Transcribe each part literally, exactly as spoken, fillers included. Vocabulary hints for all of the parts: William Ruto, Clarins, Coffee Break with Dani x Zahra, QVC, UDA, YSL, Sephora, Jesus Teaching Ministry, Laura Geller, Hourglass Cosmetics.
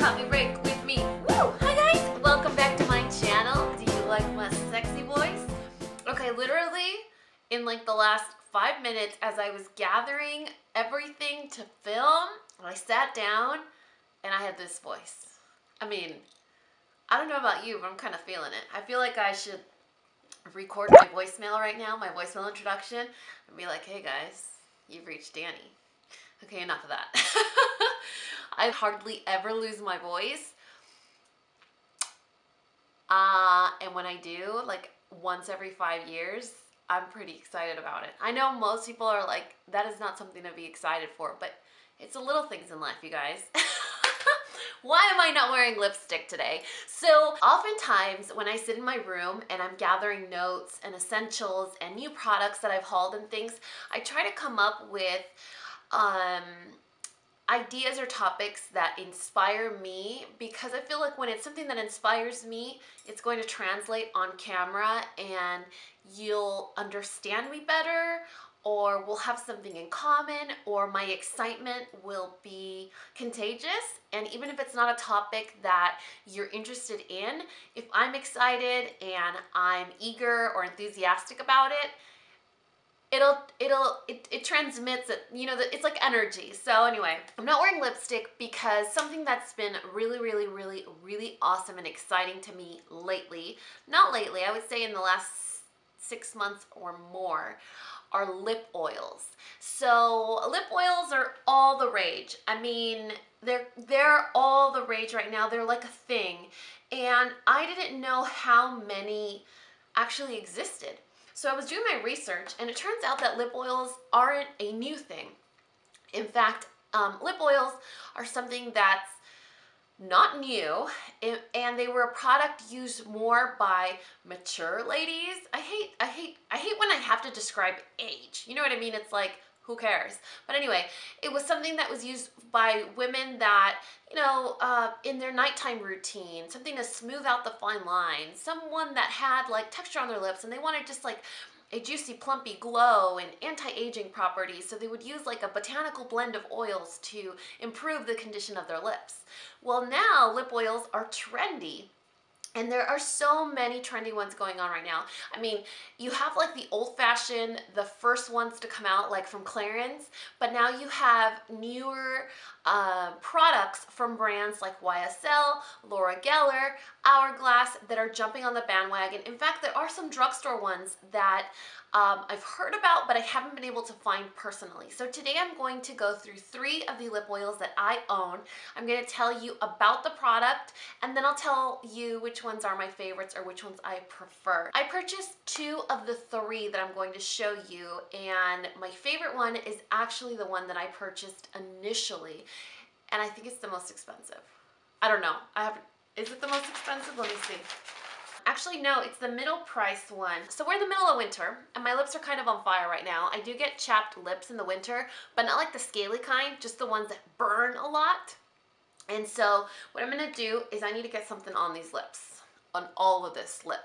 Coffee Break with me. Woo! Hi guys! Welcome back to my channel. Do you like my sexy voice? Okay, literally in like the last five minutes as I was gathering everything to film, I sat down and I had this voice. I mean, I don't know about you, but I'm kind of feeling it. I feel like I should record my voicemail right now, my voicemail introduction, and be like, hey guys, you've reached Dani. Okay, enough of that. I hardly ever lose my voice. Uh, and when I do, like once every five years, I'm pretty excited about it. I know most people are like, that is not something to be excited for, but it's the little things in life, you guys. Why am I not wearing lipstick today? So oftentimes when I sit in my room and I'm gathering notes and essentials and new products that I've hauled and things, I try to come up with um, ideas or topics that inspire me, because I feel like when it's something that inspires me, it's going to translate on camera and you'll understand me better, or we'll have something in common, or my excitement will be contagious. And even if it's not a topic that you're interested in, if I'm excited and I'm eager or enthusiastic about it, it'll, it'll, it, it transmits it, you know, it's like energy. So anyway, I'm not wearing lipstick because something that's been really, really, really, really awesome and exciting to me lately, not lately, I would say in the last six months or more, are lip oils. So lip oils are all the rage. I mean, they're, they're all the rage right now. They're like a thing. And I didn't know how many actually existed. So I was doing my research and it turns out that lip oils aren't a new thing. In fact, um, lip oils are something that's not new, and they were a product used more by mature ladies. I hate, I hate, I hate when I have to describe age. You know what I mean? It's like, who cares? But anyway, it was something that was used by women that, you know, uh, in their nighttime routine, something to smooth out the fine lines, someone that had like texture on their lips and they wanted just like a juicy, plumpy glow and anti-aging properties. So they would use like a botanical blend of oils to improve the condition of their lips. Well, now lip oils are trendy. And there are so many trendy ones going on right now. I mean, you have like the old fashioned, the first ones to come out like from Clarins, but now you have newer uh, products from brands like Y S L, Laura Geller, Hourglass that are jumping on the bandwagon. In fact, there are some drugstore ones that um, I've heard about, but I haven't been able to find personally. So today I'm going to go through three of the lip oils that I own. I'm going to tell you about the product and then I'll tell you which ones are my favorites or which ones I prefer. I purchased two of the three that I'm going to show you, and my favorite one is actually the one that I purchased initially, and I think it's the most expensive. I don't know. I have, is it the most expensive? Let me see. Actually, no, it's the middle price one. So we're in the middle of winter and my lips are kind of on fire right now. I do get chapped lips in the winter, but not like the scaly kind, just the ones that burn a lot. And so what I'm gonna do is I need to get something on these lips, on all of this lip.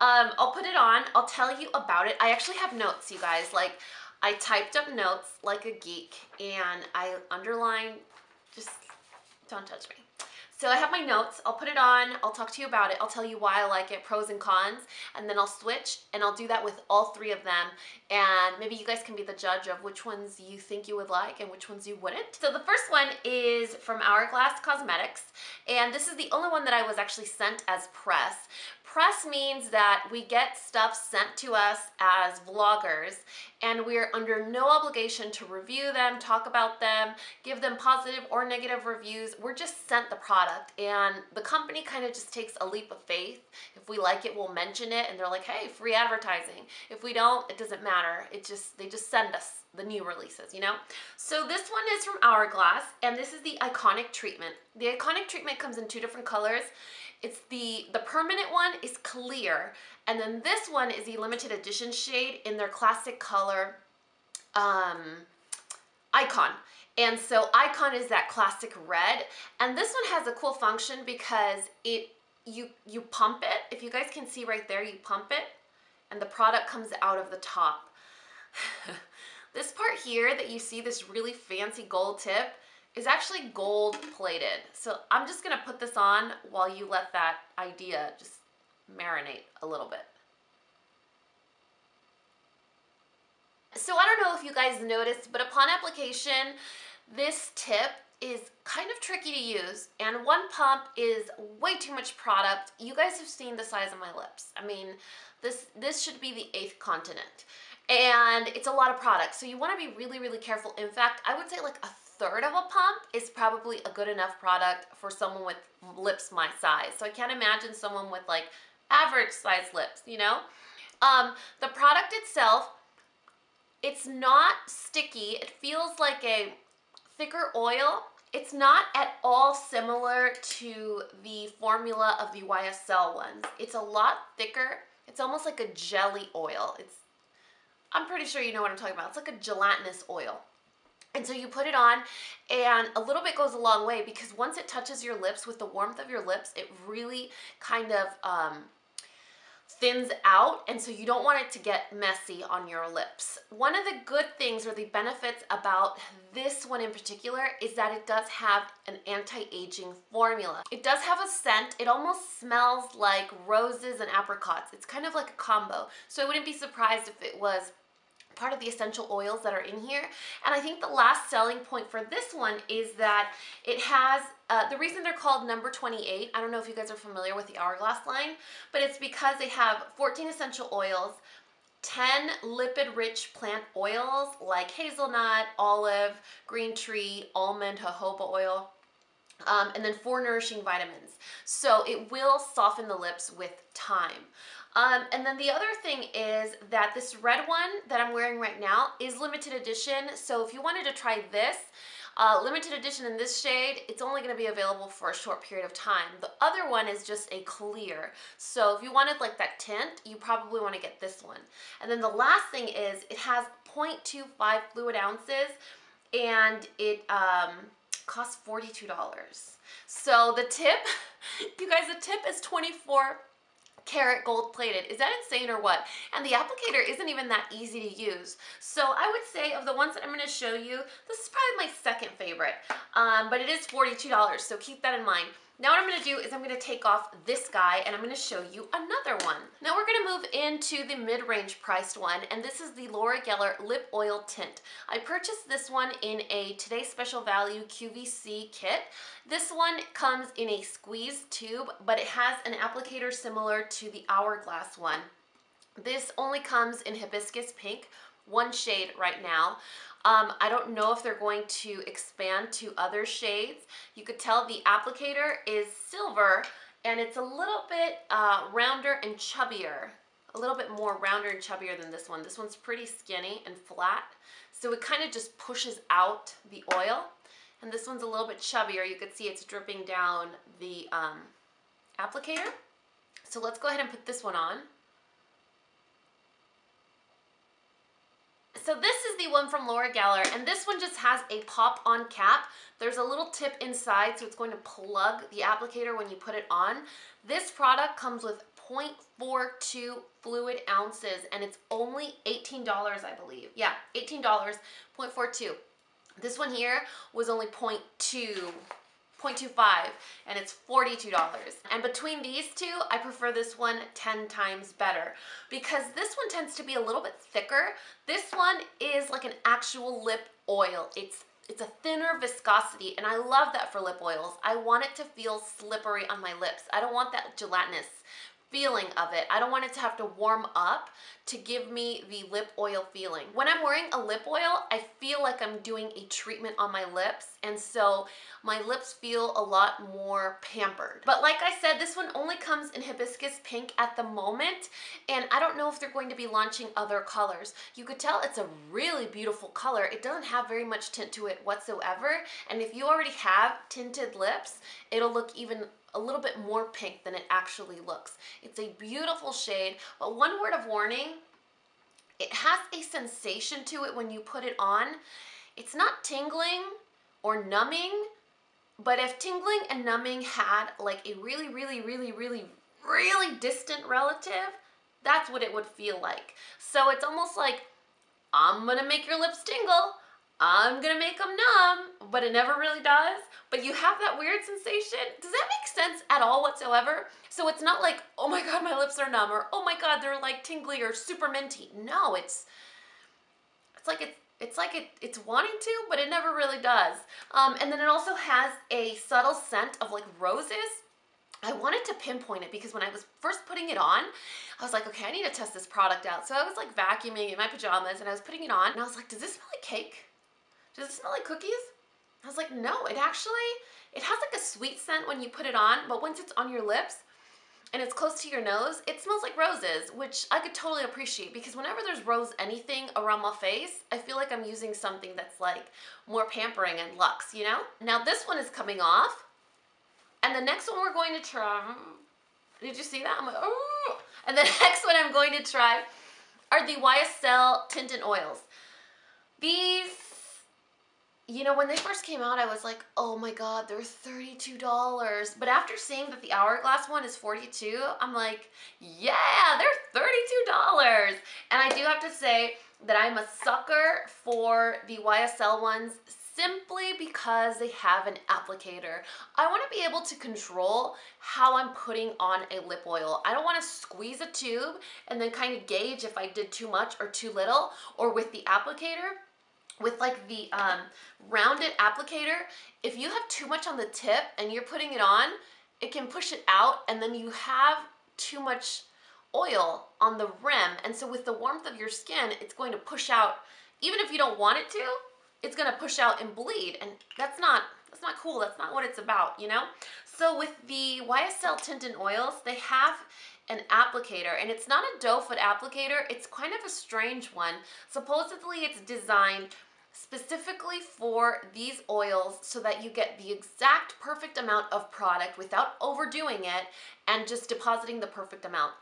Um, I'll put it on, I'll tell you about it. I actually have notes, you guys. Like, I typed up notes like a geek and I underline, just don't touch me. So I have my notes, I'll put it on, I'll talk to you about it, I'll tell you why I like it, pros and cons, and then I'll switch, and I'll do that with all three of them, and maybe you guys can be the judge of which ones you think you would like and which ones you wouldn't. So the first one is from Hourglass Cosmetics, and this is the only one that I was actually sent as press. Press means that we get stuff sent to us as vloggers and we're under no obligation to review them, talk about them, give them positive or negative reviews. We're just sent the product and the company kind of just takes a leap of faith. If we like it, we'll mention it and they're like, hey, free advertising. If we don't, it doesn't matter. It just, they just send us the new releases, you know? So this one is from Hourglass and this is the Iconic Treatment. The Iconic Treatment comes in two different colors. It's the, the permanent one is clear, and then this one is the limited edition shade in their classic color um, Icon. And so Icon is that classic red, and this one has a cool function because it you, you pump it. If you guys can see right there, you pump it, and the product comes out of the top. This part here that you see, this really fancy gold tip, is actually gold plated. So I'm just gonna put this on while you let that idea just marinate a little bit. So I don't know if you guys noticed, but upon application, this tip is kind of tricky to use, and one pump is way too much product. You guys have seen the size of my lips. I mean, this this should be the eighth continent, and it's a lot of product. So you wanna be really, really careful. In fact, I would say like a third of a pump is probably a good enough product for someone with lips my size. So I can't imagine someone with like average size lips, you know? Um, the product itself, it's not sticky. It feels like a thicker oil. It's not at all similar to the formula of the Y S L ones. It's a lot thicker. It's almost like a jelly oil. It's, I'm pretty sure you know what I'm talking about. It's like a gelatinous oil. And so you put it on, and a little bit goes a long way, because once it touches your lips with the warmth of your lips, it really kind of um, thins out, and so you don't want it to get messy on your lips. One of the good things or the benefits about this one in particular is that it does have an anti-aging formula. It does have a scent. It almost smells like roses and apricots. It's kind of like a combo, so I wouldn't be surprised if it was part of the essential oils that are in here. And I think the last selling point for this one is that it has, uh, the reason they're called number twenty-eight, I don't know if you guys are familiar with the Hourglass line, but it's because they have fourteen essential oils, ten lipid-rich plant oils like hazelnut, olive, green tree, almond, jojoba oil, um, and then four nourishing vitamins. So it will soften the lips with time. Um, and then the other thing is that this red one that I'm wearing right now is limited edition. So if you wanted to try this uh, limited edition in this shade, it's only going to be available for a short period of time. The other one is just a clear. So if you wanted like that tint, you probably want to get this one. And then the last thing is it has zero point two five fluid ounces, and it um, costs forty-two dollars. So the tip, you guys, the tip is twenty-four karat gold plated. Is that insane or what? And the applicator isn't even that easy to use. So I would say of the ones that I'm going to show you, this is probably my second favorite, um, but it is forty-two dollars, so keep that in mind. Now what I'm going to do is I'm going to take off this guy and I'm going to show you another one. Now we're going to move into the mid-range priced one, and this is the Laura Geller Lip Oil Tint. I purchased this one in a Today's Special Value Q V C kit. This one comes in a squeeze tube, but it has an applicator similar to the Hourglass one. This only comes in hibiscus pink, one shade right now. Um, I don't know if they're going to expand to other shades. You could tell the applicator is silver, and it's a little bit uh, rounder and chubbier, a little bit more rounder and chubbier than this one. This one's pretty skinny and flat, so it kind of just pushes out the oil, and this one's a little bit chubbier. You could see it's dripping down the um, applicator. So let's go ahead and put this one on. So this is the one from Laura Geller, and this one just has a pop-on cap. There's a little tip inside, so it's going to plug the applicator when you put it on. This product comes with zero point four two fluid ounces, and it's only eighteen dollars, I believe. Yeah, eighteen dollars, zero point four two. This one here was only zero point two. zero point two five, and it's forty-two dollars. And between these two, I prefer this one ten times better, because this one tends to be a little bit thicker. This one is like an actual lip oil. It's it's a thinner viscosity, and I love that for lip oils. I want it to feel slippery on my lips. I don't want that gelatinous feeling of it. I don't want it to have to warm up to give me the lip oil feeling. When I'm wearing a lip oil, I feel like I'm doing a treatment on my lips, and so my lips feel a lot more pampered. But like I said, this one only comes in hibiscus pink at the moment, and I don't know if they're going to be launching other colors. You could tell it's a really beautiful color. It doesn't have very much tint to it whatsoever, and if you already have tinted lips, it'll look even a little bit more pink than it actually looks. It's a beautiful shade, but one word of warning, it has a sensation to it when you put it on. It's not tingling or numbing, but if tingling and numbing had like a really, really, really, really, really distant relative, that's what it would feel like. So it's almost like, I'm gonna make your lips tingle, I'm gonna make them numb, but it never really does. But you have that weird sensation. Does that make sense at all whatsoever? So it's not like, oh my God, my lips are numb, or oh my God, they're like tingly or super minty. No, it's it's like it's It's like it, it's wanting to, but it never really does. Um, and then it also has a subtle scent of like roses. I wanted to pinpoint it because when I was first putting it on, I was like, okay, I need to test this product out. So I was like vacuuming in my pajamas and I was putting it on and I was like, does this smell like cake? Does it smell like cookies? I was like, no, it actually, it has like a sweet scent when you put it on, but once it's on your lips, and it's close to your nose, it smells like roses, which I could totally appreciate because whenever there's rose anything around my face, I feel like I'm using something that's like more pampering and luxe, you know? Now this one is coming off, and the next one we're going to try, did you see that? I'm like, oh! And the next one I'm going to try are the Y S L Tint and Oils. These, you know, when they first came out, I was like, oh my God, they're thirty-two dollars. But after seeing that the Hourglass one is forty-two dollars, I'm like, yeah, they're thirty-two dollars. And I do have to say that I'm a sucker for the Y S L ones simply because they have an applicator. I want to be able to control how I'm putting on a lip oil. I don't want to squeeze a tube and then kind of gauge if I did too much or too little, or with the applicator. With like the um, rounded applicator, if you have too much on the tip and you're putting it on, it can push it out and then you have too much oil on the rim. And so with the warmth of your skin, it's going to push out. Even if you don't want it to, it's gonna push out and bleed. And that's not, that's not cool. That's not what it's about, you know? So with the Y S L Tint and Oils, they have an applicator, and it's not a doe foot applicator. It's kind of a strange one. Supposedly it's designed specifically for these oils so that you get the exact perfect amount of product without overdoing it and just depositing the perfect amount.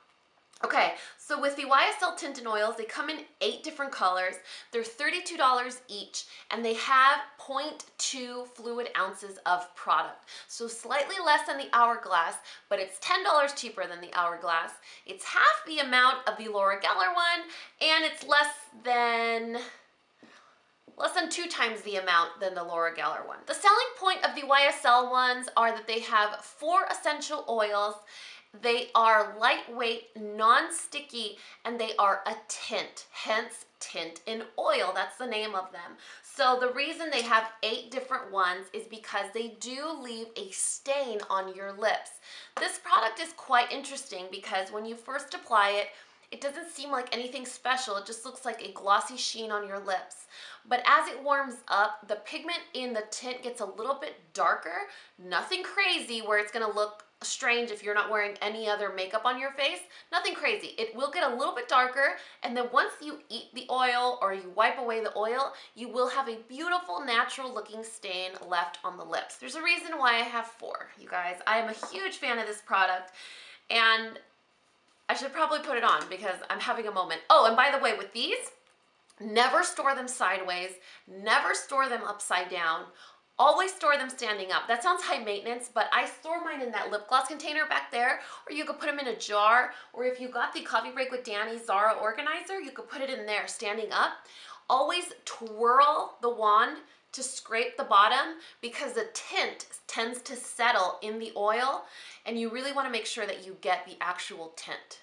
Okay, so with the Y S L Tint and Oils, they come in eight different colors. They're thirty-two dollars each, and they have zero point two fluid ounces of product. So slightly less than the Hourglass, but it's ten dollars cheaper than the Hourglass. It's half the amount of the Laura Geller one, and it's less than... less than two times the amount than the Laura Geller one. The selling point of the Y S L ones are that they have four essential oils. They are lightweight, non-sticky, and they are a tint, hence Tint and Oil. That's the name of them. So the reason they have eight different ones is because they do leave a stain on your lips. This product is quite interesting because when you first apply it, it doesn't seem like anything special. It just looks like a glossy sheen on your lips. But as it warms up, the pigment in the tint gets a little bit darker. Nothing crazy where it's gonna look strange if you're not wearing any other makeup on your face. Nothing crazy. It will get a little bit darker, and then once you eat the oil or you wipe away the oil, you will have a beautiful natural looking stain left on the lips. There's a reason why I have four, you guys. I am a huge fan of this product, and I should probably put it on because I'm having a moment. Oh, and by the way, with these, never store them sideways, never store them upside down. Always store them standing up. That sounds high maintenance, but I store mine in that lip gloss container back there, or you could put them in a jar, or if you got the Coffee Break with Dani x Zahra organizer, you could put it in there standing up. Always twirl the wand to scrape the bottom because the tint tends to settle in the oil, and you really want to make sure that you get the actual tint.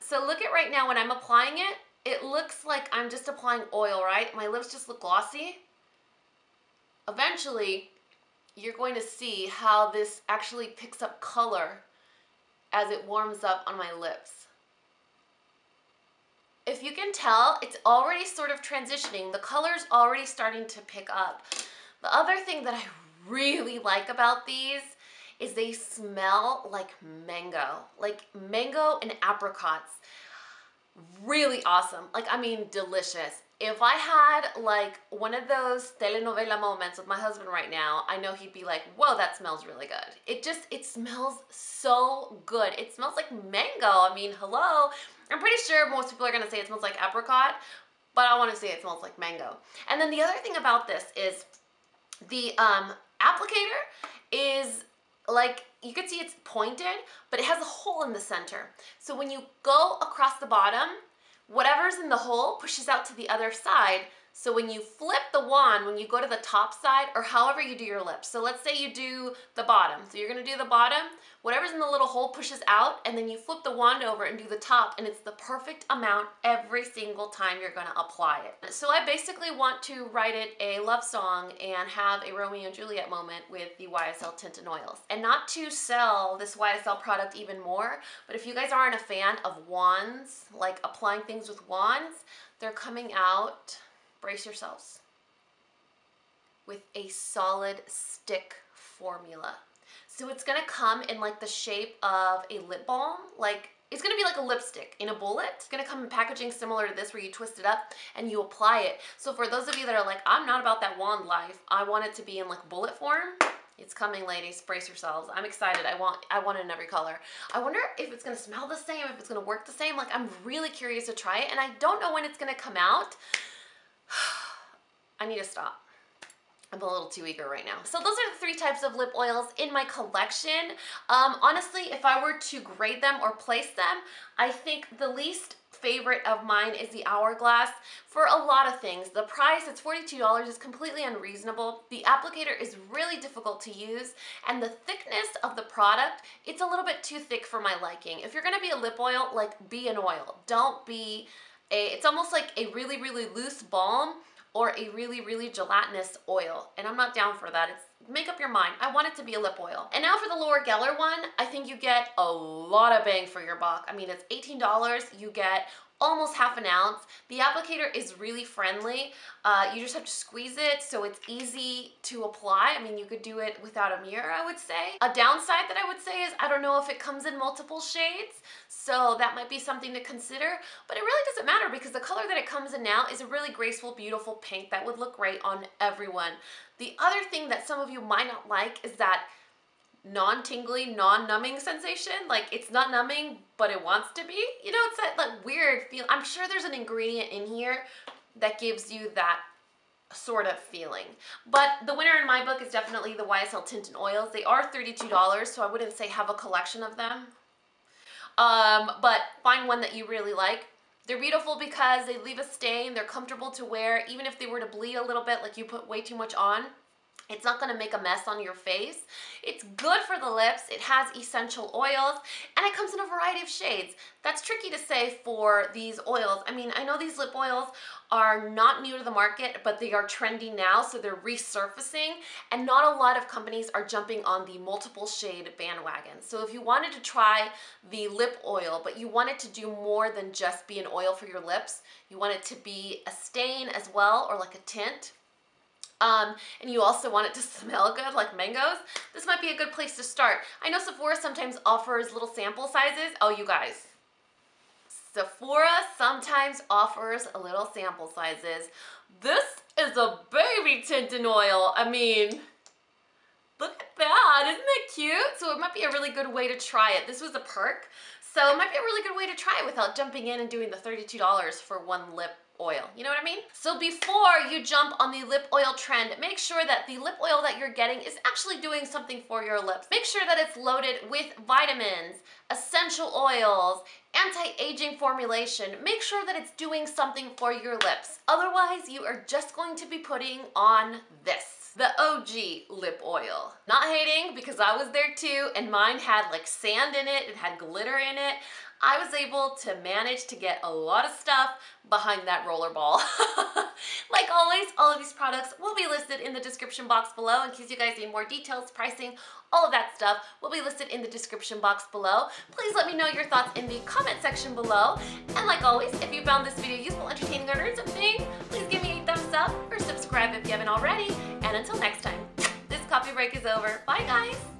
So look at right now when I'm applying it, it looks like I'm just applying oil, right? My lips just look glossy. Eventually, you're going to see how this actually picks up color as it warms up on my lips. If you can tell, it's already sort of transitioning. The color's already starting to pick up. The other thing that I really like about these is they smell like mango, like mango and apricots. Really awesome. Like, I mean, delicious. If I had like one of those telenovela moments with my husband right now, I know he'd be like, whoa, that smells really good. It just, it smells so good. It smells like mango. I mean, hello. I'm pretty sure most people are going to say it smells like apricot, but I want to say it smells like mango. And then the other thing about this is the um, applicator is like, you can see it's pointed, but it has a hole in the center. So when you go across the bottom, whatever's in the hole pushes out to the other side. So when you flip the wand, when you go to the top side, or however you do your lips, so let's say you do the bottom. So you're gonna do the bottom, whatever's in the little hole pushes out, and then you flip the wand over and do the top, and it's the perfect amount every single time you're gonna apply it. So I basically want to write it a love song and have a Romeo and Juliet moment with the Y S L tint and oils. And not to sell this Y S L product even more, but if you guys aren't a fan of wands, like applying things with wands, they're coming out, brace yourselves, with a solid stick formula. So it's gonna come in like the shape of a lip balm, like it's gonna be like a lipstick in a bullet. It's gonna come in packaging similar to this where you twist it up and you apply it. So for those of you that are like, I'm not about that wand life, I want it to be in like bullet form, it's coming, ladies, brace yourselves. I'm excited, I want I want it in every color. I wonder if it's gonna smell the same, if it's gonna work the same, like I'm really curious to try it, and I don't know when it's gonna come out. I need to stop. I'm a little too eager right now. So those are the three types of lip oils in my collection. Um, honestly, if I were to grade them or place them, I think the least favorite of mine is the Hourglass for a lot of things. The price, it's forty-two dollars, is completely unreasonable. The applicator is really difficult to use, and the thickness of the product, it's a little bit too thick for my liking. If you're gonna be a lip oil, like, be an oil. Don't be a, it's almost like a really, really loose balm or a really, really gelatinous oil, and I'm not down for that. It's, make up your mind. I want it to be a lip oil. And now for the Laura Geller one, I think you get a lot of bang for your buck. I mean, it's eighteen dollars, you get almost half an ounce. The applicator is really friendly. Uh, you just have to squeeze it, so it's easy to apply. I mean, you could do it without a mirror, I would say. A downside that I would say is I don't know if it comes in multiple shades, so that might be something to consider, but it really doesn't matter because the color that it comes in now is a really graceful, beautiful pink that would look great on everyone. The other thing that some of you might not like is that non-tingly, non-numbing sensation. Like, it's not numbing, but it wants to be. You know, it's that like weird feel. I'm sure there's an ingredient in here that gives you that sort of feeling. But the winner in my book is definitely the Y S L Tint and Oils. They are thirty-two dollars, so I wouldn't say have a collection of them. Um, but find one that you really like. They're beautiful because they leave a stain. They're comfortable to wear. Even if they were to bleed a little bit, like you put way too much on, it's not gonna make a mess on your face. It's good for the lips. It has essential oils, and it comes in a variety of shades. That's tricky to say for these oils. I mean, I know these lip oils are not new to the market, but they are trendy now, so they're resurfacing, and not a lot of companies are jumping on the multiple shade bandwagon. So if you wanted to try the lip oil, but you wanted to do more than just be an oil for your lips, you want it to be a stain as well, or like a tint, Um, and you also want it to smell good like mangoes, this might be a good place to start. I know Sephora sometimes offers little sample sizes. Oh, you guys. Sephora sometimes offers little sample sizes. This is a baby tint and oil. I mean, look at that. Isn't it cute? So it might be a really good way to try it. This was a perk, so it might be a really good way to try it without jumping in and doing the thirty-two dollars for one lip oil. You know what I mean? So before you jump on the lip oil trend, make sure that the lip oil that you're getting is actually doing something for your lips. Make sure that it's loaded with vitamins, essential oils, anti-aging formulation. Make sure that it's doing something for your lips. Otherwise, you are just going to be putting on this, the O G lip oil. Not hating, because I was there too, and mine had like sand in it, it had glitter in it. I was able to manage to get a lot of stuff behind that rollerball. Like always, all of these products will be listed in the description box below in case you guys need more details, pricing, all of that stuff will be listed in the description box below. Please let me know your thoughts in the comment section below. And like always, if you found this video useful, entertaining, or learned something, please give me a thumbs up or subscribe if you haven't already. And until next time, this coffee break is over. Bye, guys.